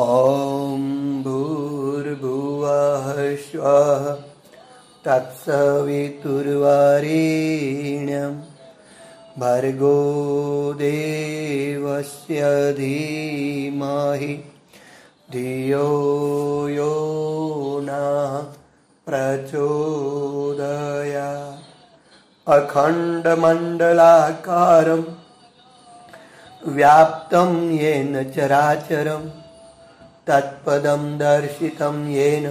ॐ भूर्भुवः स्वः तत्सवितुर्वरेण्यं भर्गो देवस्य धीमहि धियो यो नः प्रचोदयात्। अखण्डमण्डलाकारं व्याप्तं येन चराचरं तत्पदं दर्शितं येन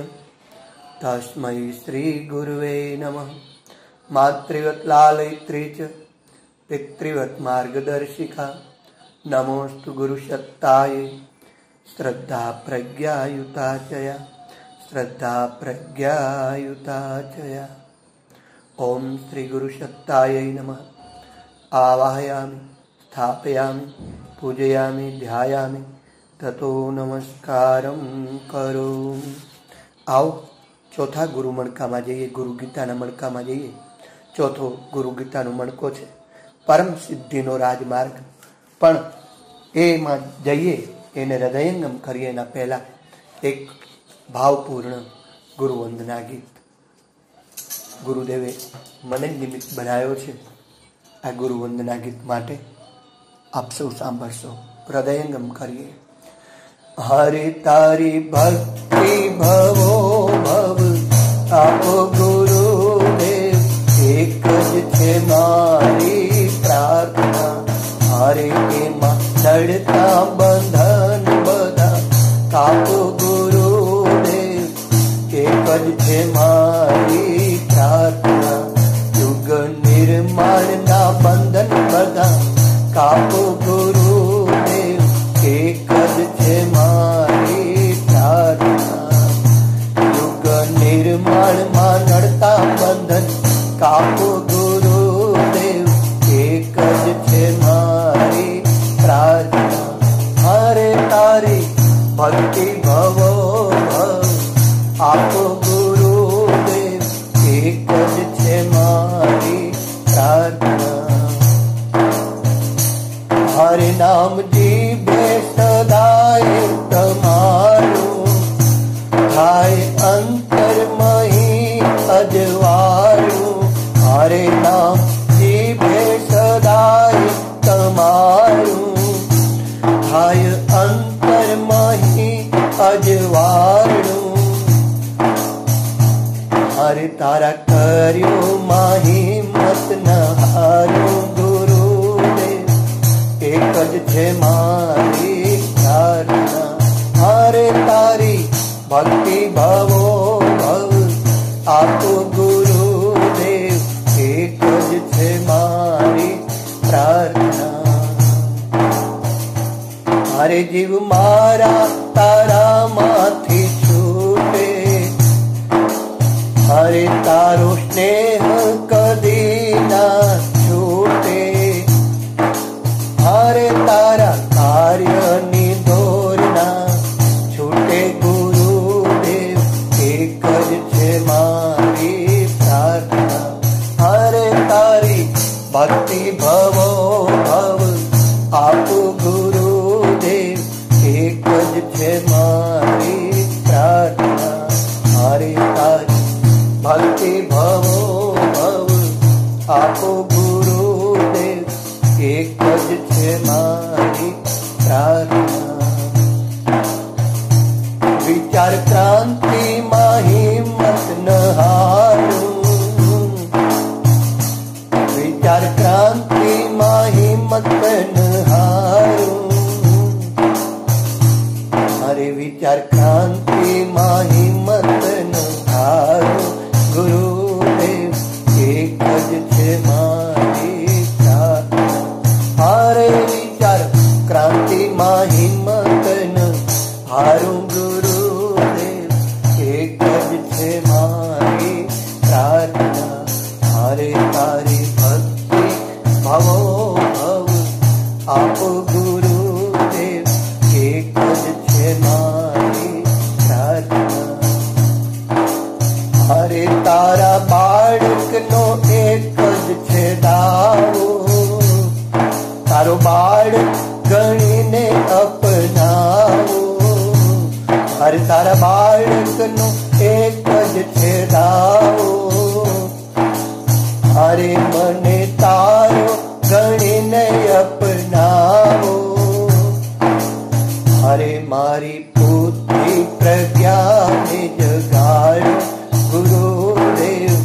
तस्मै श्रीगुरवे नमः। मातृवत् लालयित्री च पितृवत् मार्गदर्शिका नमोऽस्तु गुरुसत्तायै। श्रद्धाप्रज्ञायुताचया श्रद्धाप्रज्ञायुताचया। ॐ श्रीगुरुसत्तायै नमः। आवाहयामि स्थापयामि पूजयामि ध्यायामि ततो नमस्कारं करोमि। आओ चौथा गुरु मणका में जाइए, गुरुगीता मणका में जाइए। चौथो गुरुगीता मणको है परम सिद्धि राजमार्ग, पण ए मां जाइए एने हृदयंगम करिए। एना पहला एक भावपूर्ण गुरुवंदना गीत गुरुदेवे मने निमित्त बनायो छे। आ गुरुवंदना गीत माटे आप सौ सांभळशो, हृदयंगम करिए। हरि तारी भक्ति भवो भव आप गुरुदेव एक छे मारी प्रार्थना। हरि के मां नडता बंधन बधा आप गुरुदेव एक छे मारी प्रार्थना। युग निर्माण ना बंधन बधा आप गुरुदेव एक छे मारी प्रार्थना। युग निर्माण मां नडता बंधन आप गुरुदेव एक छे मारी प्रार्थना। हरे तारी भक्ति भवो भव आप गुरुदेव एक छे मारी प्रार्थना। हरे नाम जीभे सदाए तमारू थाय अंतर मही अजवारू। हरे नाम जीभे सदाए तमारू थाय अंतर मही अजवारू। हरे तारा करियो माही मत नहारू छे मारी प्रार्थना। हरे तारी भक्ति भवो भव आप गुरुदेव एक छे मारी प्रार्थना। हरे जीव मारा तारा माथी छूटे हरे तारो स्नेह कदी ना छूटे। हरे तारा कार्य निधोरना छूटे गुरुदेव एक छे मारी प्रार्थना। हरे तारी भक्ति भवो भव आप गुरुदेव एक छे मारी प्रार्थना। हरे तारी भक्ति भवो भव आप गुरुदेव एक छे मारी प्रार्थना। विचार क्रांति माही मत नहारू विचार क्रांति माही मत नहारू। हरे विचार क्रांति माही मत नहारू गुरुदेव एक छे मारी। हरे विचार क्रांति माही मत नहारू गुरुदेव एक छे मारी प्रार्थना। हरे तारी भक्ति भवो भव आप गुरुदेव एक छे मारी प्रार्थना। हरे तारा बाळक नो एक छे दावो तारो बाड़ गणी ने अपनाओ। तारे मने तारो गणे नय अपनावो। हारे मारी बुद्धि प्रज्ञा ने जगाड़ो गुरुदेव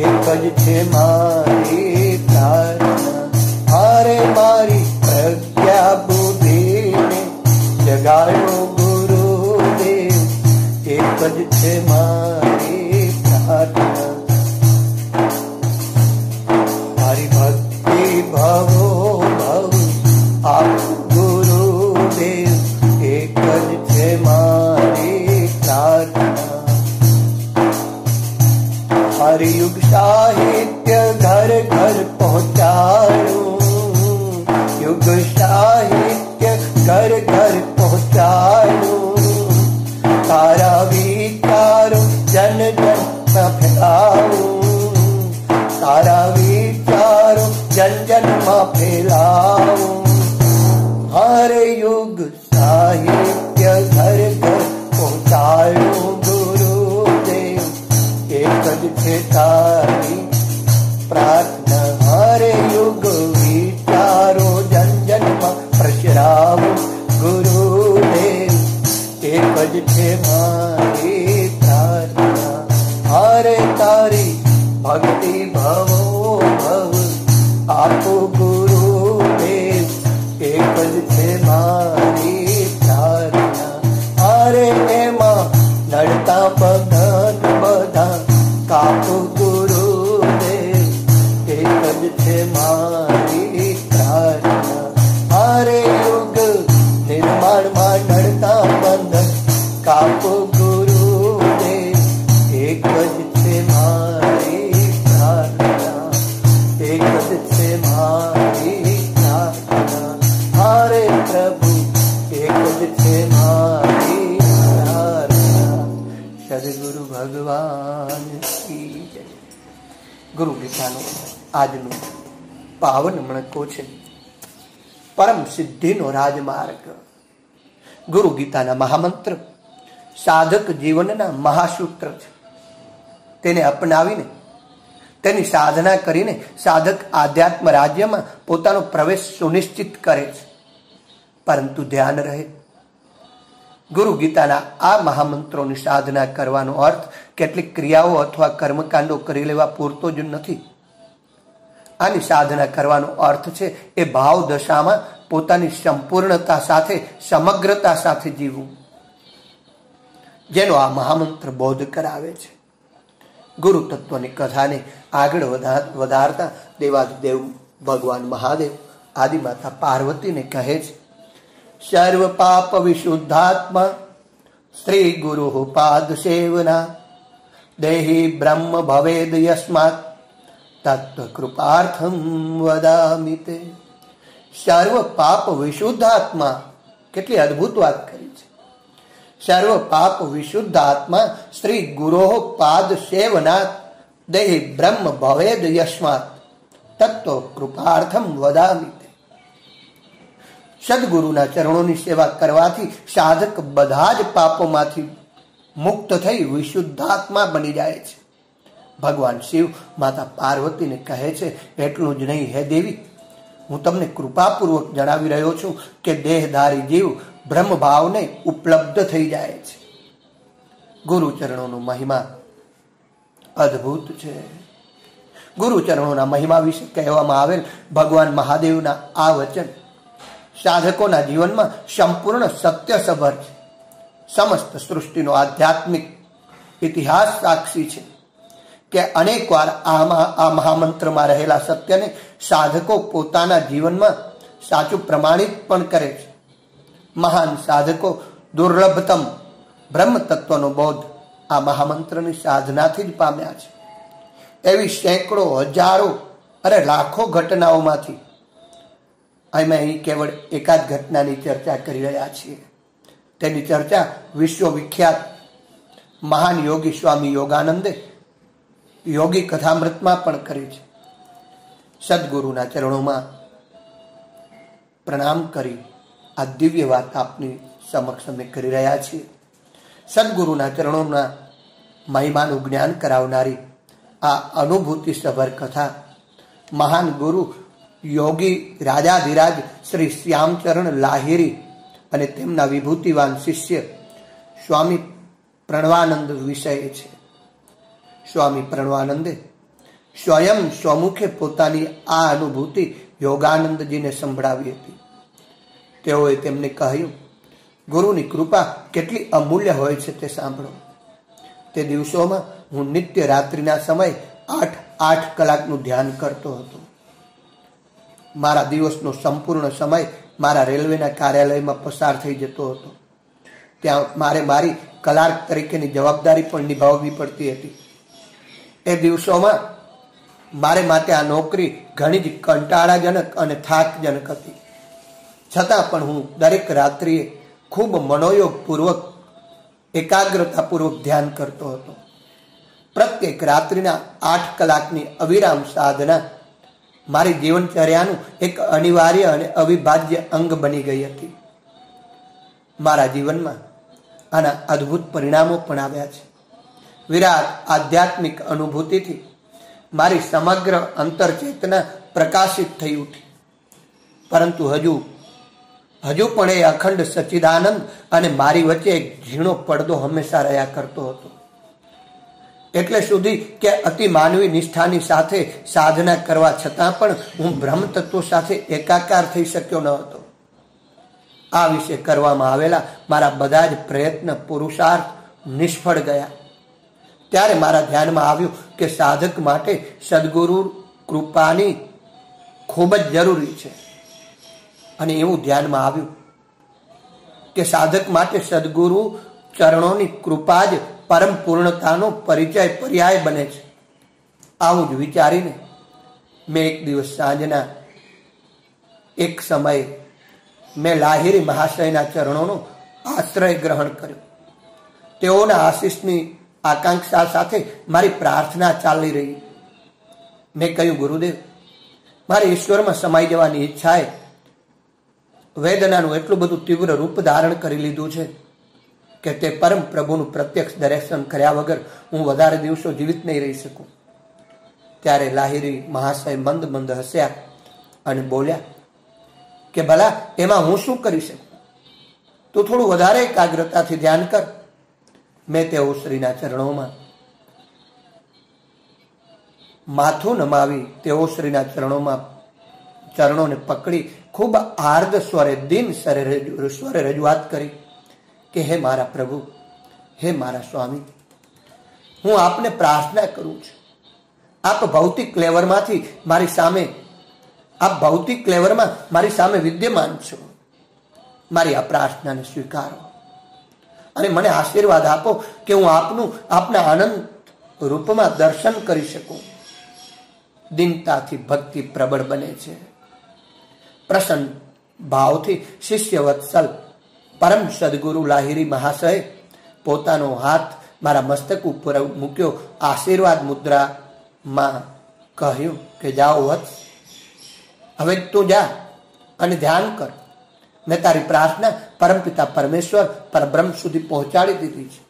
एकज छे मारी प्रार्थना। हारे मारी प्रज्ञा बुद्धि ने जगाड़ो गुरुदेव एकज छे मारी प्रार्थना। हरि भक्ति भवो भव आप गुरुदेव एक छे मारी प्रार्थना। हरियुग साहित्य घर घर पहुँचायो युग साहित्य घर घर पहुँचायो। तारा विचारो जन जन में फैलाओ तारा विचारो जन जन में फैलाओ। हर युग साहित्य घर घर पहुँचायो गुरुदेव एकज छे तारी प्रार्थना। हर युग विचारो जन जन में प्रसरावो गुरुदेव एकज छे मारी प्रार्थना। हर तारी भक्ति भवो भव आपो गुरुदेव एकज छे मारी प्रार्थना। अरे एमा नड़ता पगत बधा कापो गुरुदेव एकज छे मारी प्रार्थना। अरे युग निर्माण मा नड़ता बंधन कापो गुरुदेव एकज छे मारी प्रार्थना। एकज छे मारी हरे प्रभु एकज छे मारी प्रार्थना। सदगुरु भगवान की जय। गुरु गीतानो आजनो पावन मणको छे परम सिद्धिनो राजमार्ग। गुरु गीताना महामंत्र साधक जीवनना महासूत्र छे। तेने अपनावीने तेनी साधना करीने साधक आध्यात्म राज्यमां पोतानो प्रवेश सुनिश्चित करे छे। परंतु ध्यान रहे गुरु गीताना आ महामंत्रोनी साधना करवानो अर्थ केटलीक क्रियाओ अथवा कर्मकांडो करी लेवा पूरतो ज नथी। आनी साधना करवानो अर्थ छे ए भाव दशामां पोतानी संपूर्णता साथे समग्रता साथे जीववुं जेनो आ महामंत्र बोध करावे छे। गुरु तत्वनी कथाने आगळ वधारता देवादिदेव भगवान महादेव आदिमाता पार्वती ने कहे छे सर्व पाप विशुद्धात्मा श्री गुरु पाद सेवना देहि ब्रह्म भवेद यस्मात् तत्व कृपार्थम वदामि ते। सर्व पाप विशुद्धात्मा केटली अद्भुत बात करी छे। सर्व पाप विशुद्धात्मा श्री गुरु पाद सेवना देहि ब्रह्म भवेद यस्मात् तत्व कृपार्थम वदामि। सद्गुरुना चरणों सेवा करवाथी साधक बधाज पापोमांथी मुक्त थई विशुद्धात्मा बनी जाए छे। भगवान शिव माता पार्वती ने कहे छे एटलुं ज नहीं हे देवी हूँ तमने कृपापूर्वक जणावी रह्यो छुं के देहधारी जीव ब्रह्म भाव ने उपलब्ध थई जाए छे। गुरु चरणों महिमा अद्भुत छे। गुरु चरणों महिमा विषे कहेवामां आवेल भगवान महादेवना आ वचन साधकोना जीवनमां संपूर्ण सत्य सभर छे। समस्त सृष्टिनो आध्यात्मिक इतिहास साक्षी छे के अनेकवार आ महामंत्रमां रहेला सत्यने साधको पोताना जीवनमां साचुं प्रमाणित पण करे छे। महान साधको दुर्लभतम ब्रह्म तत्वनो बोध आ महामंत्रनी साधनाथी ज पाम्या छे। एवी सैकड़ों हजारों अरे लाखों घटनाओमांथी अमें केवल एकाद घटना की चर्चा कर रहा छे। तेनी चर्चा विश्वविख्यात महान योगी स्वामी योगानंदे योगी कथामृत में पण करी छे। सद्गुरुना चरणों में प्रणाम करी आ दिव्य बात आपनी समक्ष में करी रहा छे। सद्गुरुना चरणों में महिमानु ज्ञान करावनारी आ अनुभूति सभर कथा महान गुरु योगी राजाधिराज श्री श्यामचरण लाहिरी अने तेमना विभूतिवान शिष्य स्वामी प्रणवानंद विषय छे। स्वामी प्रणवानंदे स्वयं स्वमुखे पोतानी आ अनुभूति योगानंद जी ने संभळावी हती। तेओए तेमने कह्युं, गुरुनी कृपा केटली अमूल्य होय छे ते सांभळो। ते दिवसोमां हुं नित्य रात्रिना समय 8-8 कलाकनुं ध्यान करतो हतो। मारा दिवसनो संपूर्ण समय मारा रेलवेना कार्यालयमां पसार थई जतो हतो। त्यां मारे मारी कलार्क तरीकेनी जवाबदारी पण निभाववी पड़ती हती। ए दिवसोमां मारे माटे आ नौकरी घणी ज कंटाळाजनक अने थाकजनक हती, छतां पण हुं दरेक रात्रिए खूब मनोयोगपूर्वक एकाग्रतापूर्वक ध्यान करतो हतो। प्रत्येक रात्रिना 8 कलाकनी अविराम साधना मारी जीवनचर्यानुं एक अनिवार्य अने अविभाज्य अंग बनी गई हती। मारा जीवनमां आना अद्भुत परिणामो पण आव्या छे। विराट आध्यात्मिक अनुभूतिथी मारी समग्र अंतरचेतना प्रकाशित थई उठी, परंतु हजू पण ए अखंड सच्चिदानंद अने मारी वच्चे एक झीणो पड़दो हमेशा रह्या करतो हतो। एटले सुधी के अति मानवी निष्ठानी साथे साधना करवा छतां पण हुं ब्रह्म तत्व साथे एकाकार थई शक्यो न हतो। आ विषे करवामां आवेला मारा बधा ज प्रयत्न पुरुषार्थ निष्फळ गया। त्यारे मारा ध्यान में आव्युं के साधक माटे सदगुरु कृपानी खूब ज जरूरी छे। अने एवुं ध्यान में आव्युं के साधक माटे सदगुरु चरणोनी कृपा ज परम पूर्णतानो परिचय पर्याय बने छे। आवुं ज विचारीने मैं एक दिवस सांजना एक समय मैं लाहिरी महाशयना चरणों आश्रय ग्रहण कर्यो। तेओना आशीषनी आकांक्षा साथे मारी प्रार्थना चाली रही। मैं कह्युं, गुरुदेव, मारी ईश्वर में समाई जवानी इच्छाए वेदनानुं एटलुं बधुं तीव्र रूप धारण करी लीधुं छे के ते परम प्रभुनुं प्रत्यक्ष दर्शन कर्या वगर हुं वधारे दिवसों जीवित नहीं रही सकूं। त्यारे लाहिरी महाशय मंद मंद हस्या अने बोल्या के भला एमां हुं शुं करी सकूं, तू थोड़ुं वधारे एकाग्रताथी ध्यान कर। मैं तेओ श्रीना चरणों में माथुं नमावी तेओ श्रीना चरणों ने पकड़ी खूब आर्द स्वरे दीन स्वरे रजूआत करी के हे मारा प्रभु, हे मारा स्वामी, हूँ आपने प्रार्थना करूं छुं। आप भौतिक क्लेवर मांथी मारी सामे विद्यमान छो। मारी आ प्रार्थना ने स्वीकारो अने मने आशीर्वाद आपो के हूँ आपना आनंद रूप में दर्शन करी सकूं। दीनताथी भक्ति प्रबल बने छे। प्रसन्न भावथी शिष्य वत्सल परम सदगुरु लाहिरी महाशय पोतानो हाथ मारा मस्तक उपर मूक्यो। आशीर्वाद मुद्रा में कह्युं के जाओ वत्स, हवे तू जा अने ध्यान कर। मैं तारी प्रार्थना परमपिता परमेश्वर परब्रह्म सुधी पहोंचाडी दीधी छे।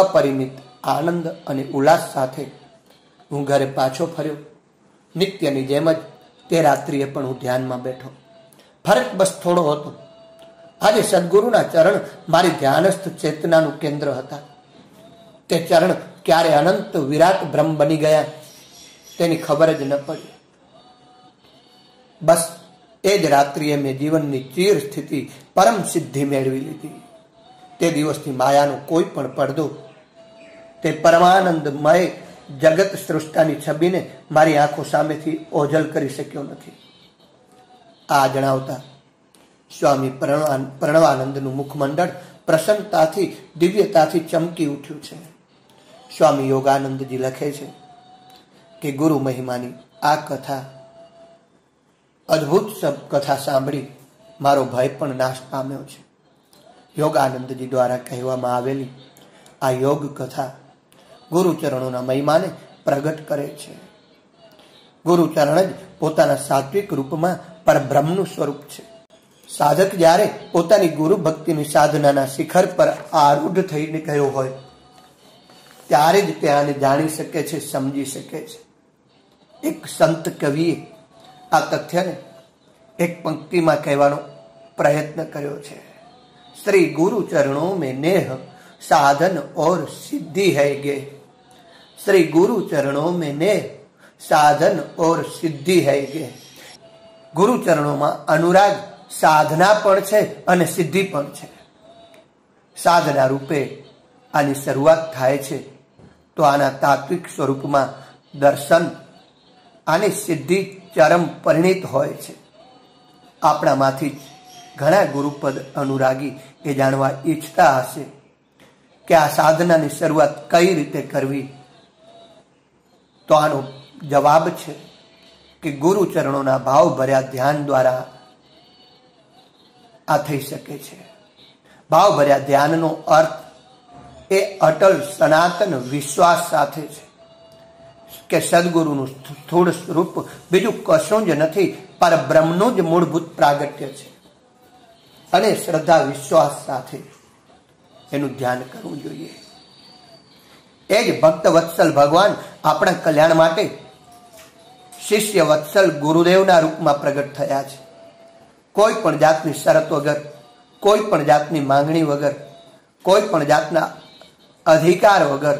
अपरिमित आनंद अने उल्लास साथे हूँ घरे पाछो फर्यो। नित्यनी जेम ज ते रात्रिए पण हूँ ध्यान में बैठो। फरक बस थोड़ो हतो। आजे सद्गुरुना चरण मारी ध्यानस्थ चेतनानुं केन्द्र हता। ते चरण क्यारे अनंत विराट ब्रह्म बनी गया तेनी खबर ज न पड़ी। बस एज रात्रिए में जीवन की चीर स्थिति परम सिद्धि मेळवी लीधी। ते दिवस की माया नो कोई पण पड़दो ते परमानंदमय जगत सृष्टानी छबी ने मारी आँखों सामे थी ओझल करी शक्यो नथी। आ जणावता स्वामी प्रणवानंदनु मुखमंडल प्रसन्नताथी दिव्यताथी चमकी उठ्युं छे। स्वामी योगानंद जी लखे छे के गुरु महिमानी आ कथा अद्भुत सब कथा सांभळी मारो भय पण नाश पाम्यो छे। योगानंद जी द्वारा कहेवामां आवेली आ योग कथा गुरुचरणोना महिमाने प्रगट करे छे। गुरुचरण ज पोताना सात्विक रूपमां परब्रह्मनुं स्वरूप छे। साधक ज्यारे पोतानी गुरु भक्तिनी साधनाना शिखर पर आरूढ़ थईने गयो होय त्यारे ज ते आने जाणी सके छे, समजी सके छे। एक संत कविए आ तथ्य ने एक पंक्ति में कहवानो प्रयत्न कर्यो छे। श्री गुरु चरणों में नेह साधन और सिद्धि है गे। श्री गुरु चरणों में नेह साधन और सिद्धि है गे। गुरु चरणों में अनुराग साधना पण छे अने सिद्धि पण छे। साधना रूपे आनी शरूआत थाय छे तो आना तात्विक स्वरूप में दर्शन आनी सिद्धि चरम परिणित होय छे। आपणा मांथी घणा गुरुपद अनुरागी ए जाणवा इच्छता हशे के आ साधनानी शरूआत कई रीते करवी। तो आनो जवाब छे कि गुरु चरणोना भाव भर्या ध्यान द्वारा आ थई शके छे। भाव भर्या ध्याननो अर्थ ए अटल सनातन विश्वास साथे छे के सद्गुरुनु स्थूल स्वरूप बीजू कशुं ज नथी पर ब्रह्मनुं ज मूलभूत प्रागट्य छे अने श्रद्धा विश्वास साथे एनु ध्यान करवुं जोईए। एज भक्त वत्सल भगवान आपणा कल्याण माटे शिष्य वत्सल गुरुदेवना रूपमां प्रगट थया छे। कोईपण जातनी शरत वगर, कोईपण जातनी मांगणी वगर, कोईपण जातना अधिकार वगर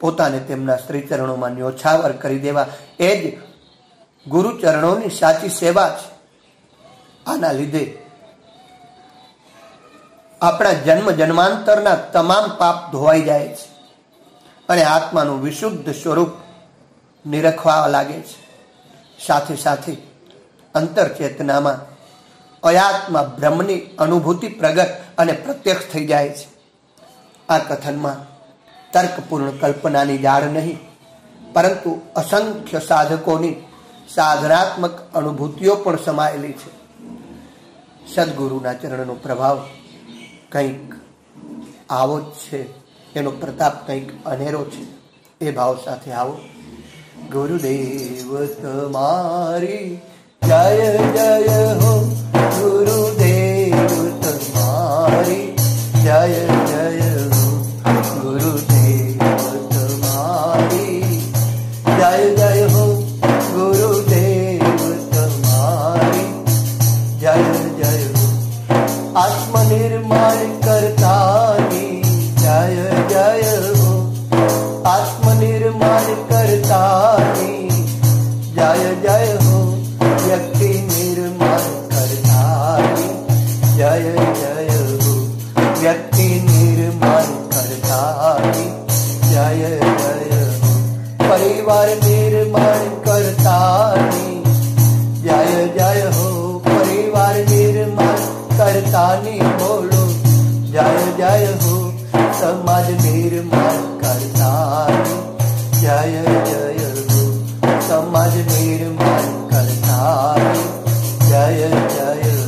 पोताने तेमना श्री चरणोमां न्योछावर करी देवा ए ज गुरु चरणोनी साची सेवा छे। आना लीधे आपणा जन्म जन्मांतरना तमाम पाप धोवाई जाय छे अने आत्मानुं विशुद्ध स्वरूप निरखवा लागे छे। साथे साथे अंतरचेतनामां अयात्मा ब्रह्मनी अनुभूति प्रगट अने प्रत्यक्ष थई जाय छे। आ कथनमां तर्कपूर्ण कल्पनानी जाड़ नहीं परंतु असंख्य साधकोनी साधनात्मक अनुभूतिओ पण समायेली छे। सद्गुरुना चरणनो प्रभाव कंईक आवो ज छे, एनो प्रताप कंईक अनेरो छे। ए भाव साथे आवो। गुरुदेव तमारी जय जय हो। गुरुदेव तुम्हारी जय जय हो। गुरुदेव तुम्हारी जय जय हो। गुरुदेव तुम्हारी जय जय हो। आत्मनिर्माण करता की जय जय हो। आत्मनिर्माण करता की जय जय हो। व्यक्ति निर्माण जय जय हो। व्यक्ति निर्माण करता जय जय हो। परिवार निर्माण करता जय जय हो। परिवार निर्माण करता बोलो जय जय हो। समाज निर्माण करता जय जय हो। समाज निर्माण करता जय जय हो।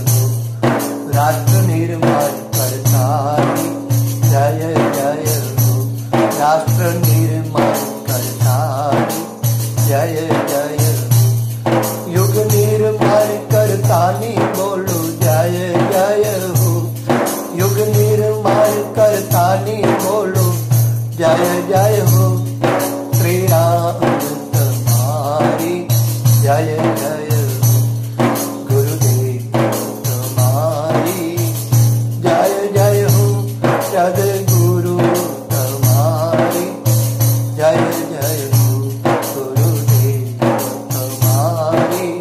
राष्ट्र निर्माण करता जय जय हो। राष्ट्र निर्माण करता जय जय हो। युग निर्माण करता बोलो जय जय हो। युग निर्माण करता बोलो जय जय हो। श्री राम तुम्हारी जय जय। सद्गुरु तुम्हारी जय जय हो। गुरुदेव तुम्हारी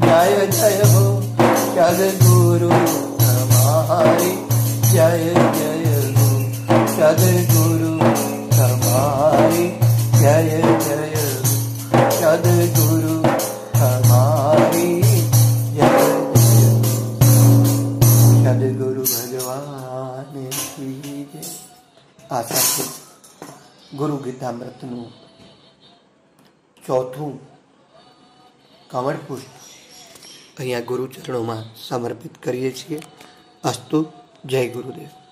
जय जय हो। सद्गुरु तुम्हारी जय जय हो। सद्गुरु तुम्हारी जय जय हो। सद्गुरु तुम्हारी जय जय हो। सद्गुरु भगवान आशा से गुरु गीतामृतनु चौथू कमर पुष्प अहीं गुरुचरणों में समर्पित करिए छे। अस्तु जय गुरुदेव।